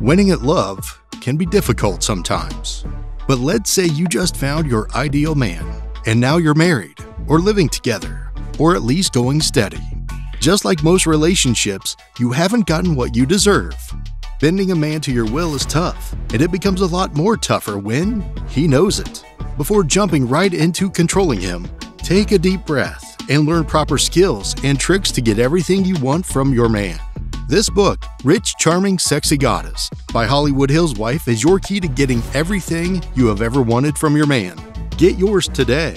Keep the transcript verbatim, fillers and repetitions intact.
Winning at love can be difficult sometimes. But let's say you just found your ideal man, and now you're married, or living together, or at least going steady. Just like most relationships, you haven't gotten what you deserve. Bending a man to your will is tough, and it becomes a lot more tougher when he knows it. Before jumping right into controlling him, take a deep breath and learn proper skills and tricks to get everything you want from your man. This book, Rich, Charming, Sexy Goddess, by Hollywood Hills Wife, is your key to getting everything you have ever wanted from your man. Get yours today.